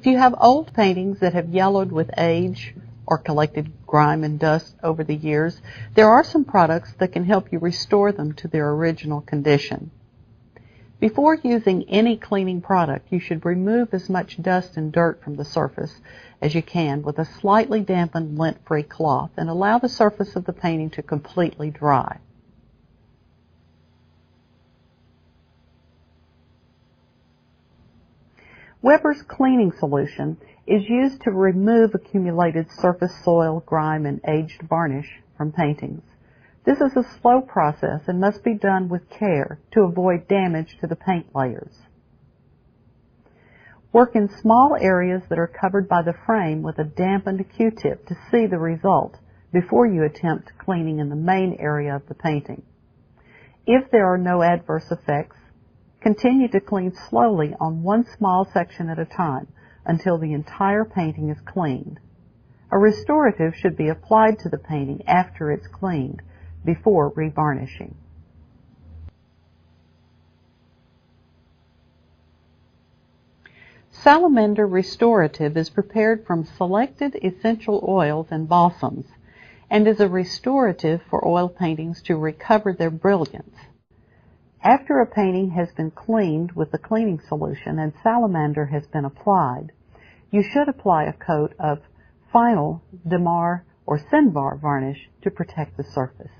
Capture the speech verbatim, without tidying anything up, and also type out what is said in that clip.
If you have old paintings that have yellowed with age or collected grime and dust over the years, there are some products that can help you restore them to their original condition. Before using any cleaning product, you should remove as much dust and dirt from the surface as you can with a slightly dampened lint-free cloth and allow the surface of the painting to completely dry. Weber's cleaning solution is used to remove accumulated surface soil, grime, and aged varnish from paintings. This is a slow process and must be done with care to avoid damage to the paint layers. Work in small areas that are covered by the frame with a dampened Q-tip to see the result before you attempt cleaning in the main area of the painting. If there are no adverse effects, continue to clean slowly on one small section at a time until the entire painting is cleaned. A restorative should be applied to the painting after it's cleaned, before revarnishing. Salamander restorative is prepared from selected essential oils and balsams and is a restorative for oil paintings to recover their brilliance. After a painting has been cleaned with the cleaning solution and salamander has been applied, you should apply a coat of final Damar or Sinvar varnish to protect the surface.